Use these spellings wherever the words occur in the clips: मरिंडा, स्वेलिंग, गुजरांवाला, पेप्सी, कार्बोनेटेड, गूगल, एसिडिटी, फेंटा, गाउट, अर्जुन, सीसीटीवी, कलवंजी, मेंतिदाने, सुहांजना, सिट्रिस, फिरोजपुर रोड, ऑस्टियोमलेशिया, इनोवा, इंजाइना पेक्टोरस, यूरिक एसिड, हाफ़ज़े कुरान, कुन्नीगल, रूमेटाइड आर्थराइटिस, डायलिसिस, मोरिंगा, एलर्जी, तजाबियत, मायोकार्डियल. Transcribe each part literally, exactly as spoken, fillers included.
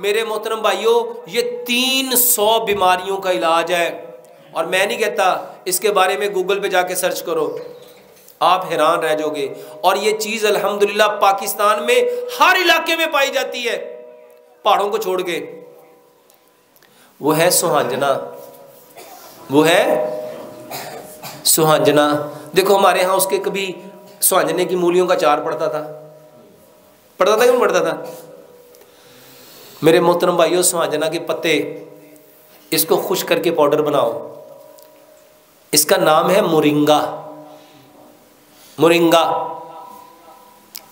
मेरे मोहतरम भाइयों, ये तीन सौ बीमारियों का इलाज है। और मैं नहीं कहता, इसके बारे में गूगल पे जाके सर्च करो, आप हैरान रह जाओगे। और ये चीज़ अल्हम्दुलिल्लाह पाकिस्तान में हर इलाके में पाई जाती है, पहाड़ों को छोड़ के। वो है सुहांजना, वो है सुहांजना। देखो हमारे यहाँ उसके कभी सुहांजने की मूलियों का चार पड़ता था, पड़ता था क्यों पड़ता था? मेरे मोहतरम भाइयों, सुहांजना के पत्ते, इसको खुश करके पाउडर बनाओ, इसका नाम है मोरिंगा। मोरिंगा,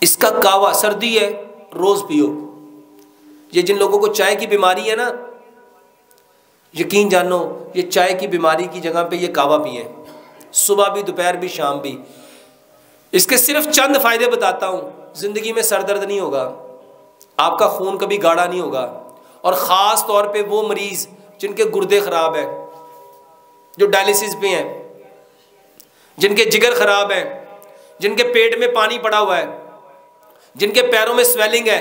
इसका कावा, सर्दी है रोज पियो। ये जिन लोगों को चाय की बीमारी है ना, यकीन जानो ये चाय की बीमारी की जगह पे ये कावा पिए, सुबह भी, दोपहर भी, शाम भी। इसके सिर्फ चंद फायदे बताता हूँ। जिंदगी में सर दर्द नहीं होगा, आपका खून कभी गाढ़ा नहीं होगा, और ख़ास तौर पे वो मरीज़ जिनके गुर्दे ख़राब हैं, जो डायलिसिस पे हैं, जिनके जिगर ख़राब हैं, जिनके पेट में पानी पड़ा हुआ है, जिनके पैरों में स्वेलिंग है,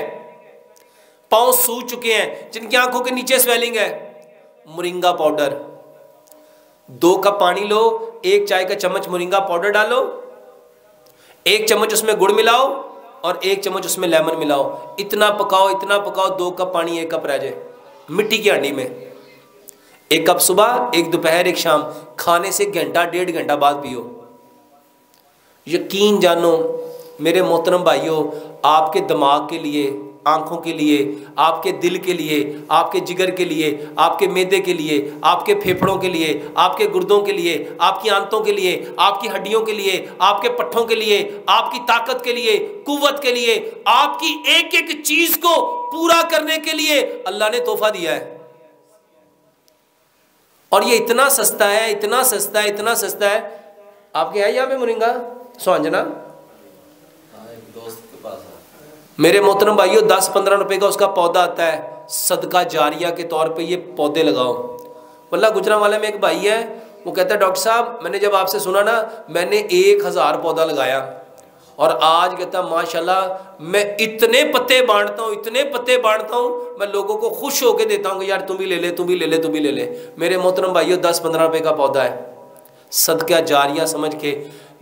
पाँव सूज चुके हैं, जिनकी आंखों के नीचे स्वेलिंग है। मोरिंगा पाउडर, दो कप पानी लो, एक चाय का चम्मच मोरिंगा पाउडर डालो, एक चम्मच उसमें गुड़ मिलाओ और एक चम्मच उसमें लेमन मिलाओ। इतना पकाओ, इतना पकाओ, दो कप पानी एक कप रह जाए, मिट्टी की हांडी में। एक कप सुबह, एक दोपहर, एक शाम। खाने से घंटा डेढ़ घंटा बाद पियो। यकीन जानो मेरे मोहतरम भाइयों, आपके दिमाग के लिए, आँखों के लिए, आपके दिल के लिए, आपके जिगर के लिए, आपके मैदे के लिए, आपके फेफड़ों के लिए, आपके गुर्दों के लिए, आपकी आंतों के लिए, आपकी हड्डियों के लिए, आपके पट्ठों के लिए, आपकी ताकत के लिए, कुव्वत के लिए, आपकी एक एक चीज़ को पूरा करने के लिए अल्लाह ने तोहफा दिया है। और ये इतना सस्ता है, इतना सस्ता है, इतना सस्ता है। आपके है यहाँ पे मोरिंगा सुहांजना? दोस्त के पास है। मेरे मोहतरम भाइयों, दस पंद्रह रुपए का उसका पौधा आता है। सदका जारिया के तौर पे ये पौधे लगाओ। वल्ला गुजरांवाला में एक भाई है, वो कहता है डॉक्टर साहब मैंने जब आपसे सुना ना, मैंने एक हज़ार पौधा लगाया और आज कहता माशाल्लाह मैं इतने पत्ते बांटता हूँ, इतने पत्ते बांटता हूँ, मैं लोगों को खुश होकर देता हूँ कि यार तुम भी ले ले, तुम भी ले ले, तुम भी ले ले। मेरे मोहतरम भाइयों, दस पंद्रह रुपये का पौधा है, सदका जारिया समझ के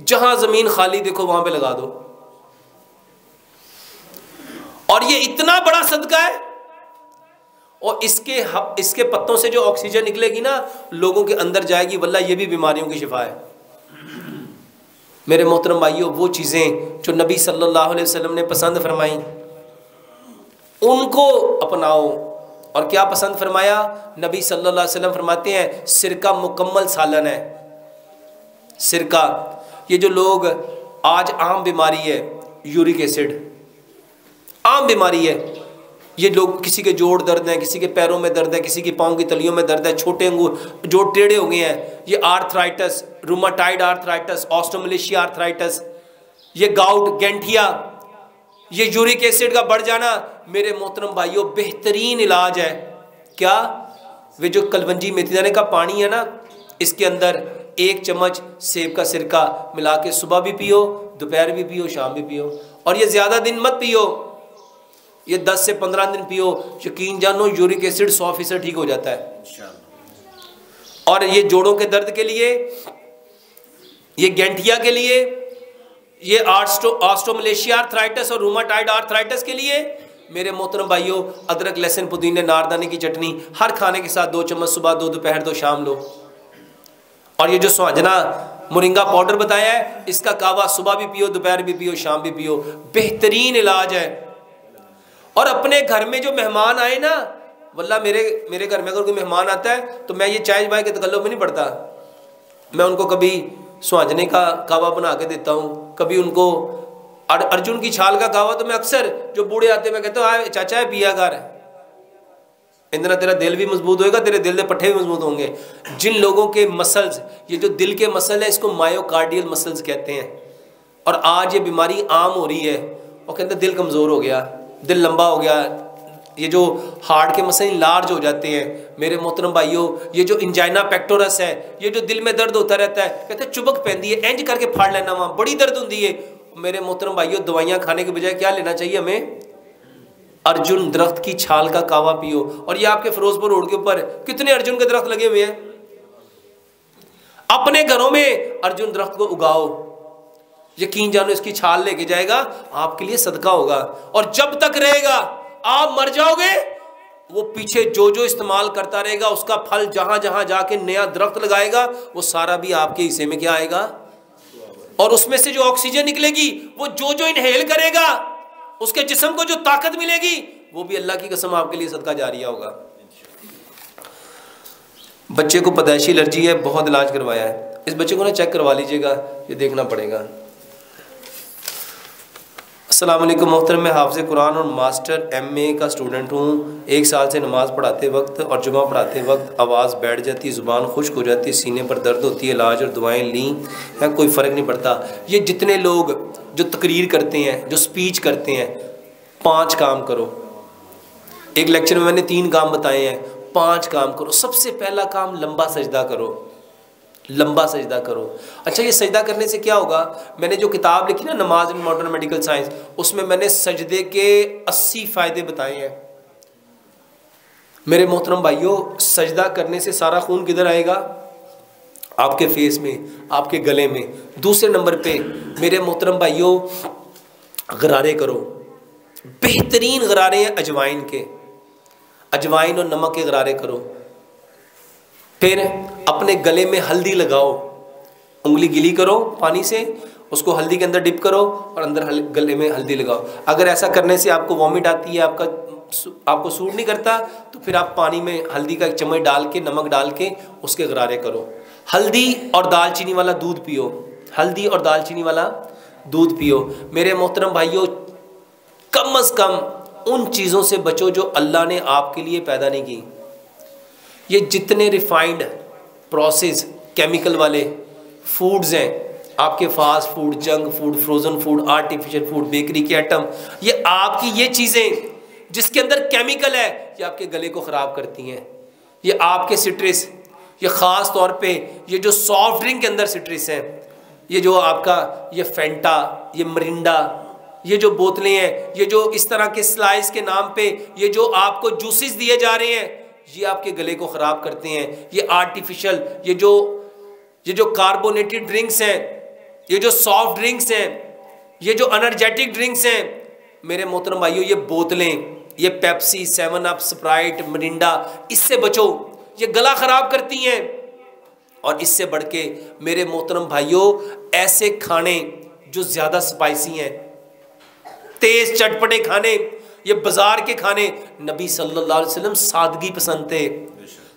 जहां जमीन खाली देखो वहां पे लगा दो। और ये इतना बड़ा सदका है। और इसके हाँ, इसके पत्तों से जो ऑक्सीजन निकलेगी ना, लोगों के अंदर जाएगी। वल्लाह ये भी बीमारियों की शिफा है। मेरे मोहतरम भाइयों, वो चीज़ें जो नबी सल्लल्लाहु अलैहि वसल्लम ने पसंद फरमाई उनको अपनाओ। और क्या पसंद फरमाया? नबी सल्लल्लाहु अलैहि वसल्लम फरमाते हैं सिरका मुकम्मल सालन है। सिरका, ये जो लोग आज आम बीमारी है यूरिक एसिड, आम बीमारी है ये लोग, किसी के जोड़ दर्द है, किसी के पैरों में दर्द है, किसी के पाँव की तलियों में दर्द है, छोटे अंगूर जोड़ टेढ़े हो गए हैं, ये arthritis, रूमेटाइड आर्थराइटिस, ऑस्टियोमलेशिया arthritis, ये गाउट, गैंथिया, ये यूरिक एसिड का बढ़ जाना। मेरे मोहतरम भाइयों, बेहतरीन इलाज है क्या? वे जो कलवंजी मेंतिदाने का पानी है ना, इसके अंदर एक चम्मच सेब का सिरका मिला के सुबह भी पियो, दोपहर भी पियो, शाम भी पियो। और ये ज़्यादा दिन मत पियो, ये दस से पंद्रह दिन पियो। यकीन जानो यूरिक एसिड सौ फीसद ठीक हो जाता है। और ये जोड़ों के दर्द के लिए, ये गैंठिया के लिए, ये आर्स्टो ऑस्टियोमलेशिया आर्थराइटिस और रूमेटाइड आर्थराइटिस के लिए मेरे मोहतरम भाइयों, अदरक, लहसुन, पुदीने, नारदाने की चटनी हर खाने के साथ दो चम्मच सुबह, दो दोपहर, दो शाम लो। और ये जो सुहांजना मोरिंगा पाउडर बताया है, इसका कावा सुबह भी पियो, दोपहर भी पियो, शाम भी पियो। बेहतरीन इलाज है। और अपने घर में जो मेहमान आए ना, वल्ला मेरे मेरे घर में अगर कोई मेहमान आता है तो मैं ये चाय बाय के तकल्लुफ में नहीं पड़ता। मैं उनको कभी सुहांजने का कावा बना के देता हूँ, कभी उनको अर, अर्जुन की छाल का कावा। तो मैं अक्सर जो बूढ़े आते मैं कहता हूँ आए चाचा पिया कर, इंदिरा तेरा दिल भी मजबूत होएगा, तेरे दिल के पट्ठे भी मजबूत होंगे। जिन लोगों के मसल्स, ये जो दिल के मसल है, इसको मायोकार्डियल मसल्स कहते हैं। और आज ये बीमारी आम हो रही है। और कहते हैं दिल कमज़ोर हो गया, दिल लंबा हो गया, ये जो हार्ट के मसल लार्ज हो जाते हैं। मेरे मोहतरम भाइयों, ये जो इंजाइना पेक्टोरस है, ये जो दिल में दर्द होता रहता है, कहते हैं चुभक पैंदी है, इंज करके फाड़ लेना, वहाँ बड़ी दर्द होती है। मेरे मोहतरम भाइयों, दवाइयाँ खाने के बजाय क्या लेना चाहिए हमें? अर्जुन दरख्त की छाल का कावा पियो। और ये आपके फिरोजपुर रोड के ऊपर कितने अर्जुन के दरख्त लगे हुए हैं। अपने घरों में अर्जुन दरख्त को उगाओ, यकीन जानो इसकी छाल लेके जाएगा आपके लिए सदका होगा। और जब तक रहेगा आप मर जाओगे, वो पीछे जो जो इस्तेमाल करता रहेगा उसका फल जहां जहां जाके नया दरख्त लगाएगा वो सारा भी आपके हिस्से में क्या आएगा। और उसमें से जो ऑक्सीजन निकलेगी वो जो जो इनहेल करेगा उसके जिस्म को जो ताकत मिलेगी वो भी अल्लाह की कसम आपके लिए सदका जारिया होगा। बच्चे को पैदाइशी एलर्जी है, बहुत इलाज करवाया है, इस बच्चे को ना चेक करवा लीजिएगा, ये देखना पड़ेगा। अस्सलाम वालेकुम मोहतरम, मैं हाफ़ज़े कुरान और मास्टर एम ए का स्टूडेंट हूँ। एक साल से नमाज़ पढ़ाते वक्त और जुमा पढ़ाते वक्त आवाज़ बैठ जाती, ज़ुबान खुश्क हो जाती, सीने पर दर्द होती है। इलाज और दुआएं ली हैं, कोई फ़र्क नहीं पड़ता। ये जितने लोग जो तकरीर करते हैं, जो स्पीच करते हैं, पाँच काम करो। एक लेक्चर में मैंने तीन काम बताए हैं, पाँच काम करो। सबसे पहला काम लंबा सजदा करो, लंबा सजदा करो। अच्छा, ये सजदा करने से क्या होगा, मैंने जो किताब लिखी ना नमाज इन मॉडर्न मेडिकल साइंस, उसमें मैंने सजदे के अस्सी फ़ायदे बताए हैं। मेरे मोहतरम भाइयों, सजदा करने से सारा खून किधर आएगा, आपके फेस में, आपके गले में। दूसरे नंबर पे मेरे मोहतरम भाइयों, गरारे करो। बेहतरीन गरारे हैं अजवाइन के, अजवाइन और नमक के गरारे करो। फिर अपने गले में हल्दी लगाओ, उंगली गीली करो पानी से, उसको हल्दी के अंदर डिप करो और अंदर हल, गले में हल्दी लगाओ। अगर ऐसा करने से आपको वॉमिट आती है, आपका आपको सूट नहीं करता, तो फिर आप पानी में हल्दी का एक चम्मच डाल के, नमक डाल के उसके गरारे करो। हल्दी और दालचीनी वाला दूध पियो, हल्दी और दालचीनी वाला दूध पियो। मेरे मोहतरम भाइयों, कम अज़ कम उन चीज़ों से बचो जो अल्लाह ने आपके लिए पैदा नहीं की। ये जितने रिफाइंड प्रोसेस केमिकल वाले फूड्स हैं, आपके fast food, junk food, frozen food, artificial food, bakery के आइटम, ये आपकी ये चीज़ें जिसके अंदर केमिकल है, ये आपके गले को ख़राब करती हैं। ये आपके सिट्रिस, ये ख़ास तौर पे ये जो सॉफ्ट ड्रिंक के अंदर सिट्रिस हैं, ये जो आपका ये फेंटा, ये मरिंडा, ये जो बोतलें हैं, ये जो इस तरह के स्लाइस के नाम पर ये जो आपको जूसेस दिए जा रहे हैं, ये आपके गले को ख़राब करते हैं। ये आर्टिफिशियल, ये जो ये जो कार्बोनेटेड ड्रिंक्स हैं, ये जो सॉफ्ट ड्रिंक्स हैं, ये जो एनर्जेटिक ड्रिंक्स हैं, मेरे मोहतरम भाइयों, ये बोतलें, ये पेप्सी, Seven Up, Sprite, Mirinda, इससे बचो। ये गला ख़राब करती हैं। और इससे बढ़ के मेरे मोहतरम भाइयों, ऐसे खाने जो ज़्यादा स्पाइसी हैं, तेज़ चटपटे खाने, ये बाजार के खाने, नबी सल्लल्लाहु अलैहि वसल्लम सादगी पसंद थे,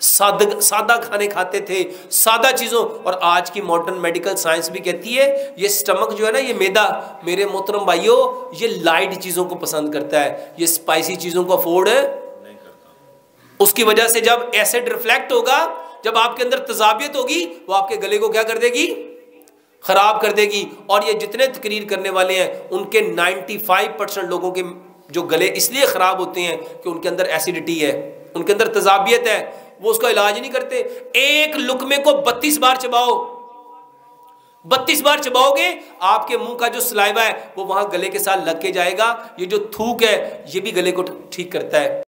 सादग सादा खाने खाते थे, सादा चीज़ों। और आज की मॉडर्न मेडिकल साइंस भी कहती है ये स्टमक जो है ना, ये मैदा, मेरे मोहतरम भाइयों, ये लाइट चीज़ों को पसंद करता है, ये स्पाइसी चीज़ों को अफोर्ड नहीं करता। उसकी वजह से जब एसिड रिफ्लेक्ट होगा, जब आपके अंदर तजाबियत होगी, वो आपके गले को क्या कर देगी, ख़राब कर देगी। और ये जितने तकरीर करने वाले हैं उनके नाइन्टी फाइव परसेंट लोगों के जो गले इसलिए ख़राब होते हैं कि उनके अंदर एसिडिटी है, उनके अंदर तजाबियत है, वो उसका इलाज नहीं करते। एक लुकमे को बत्तीस बार चबाओ, बत्तीस बार चबाओगे, आपके मुंह का जो सलाइवा है वो वहाँ गले के साथ लग के जाएगा। ये जो थूक है, ये भी गले को ठीक करता है।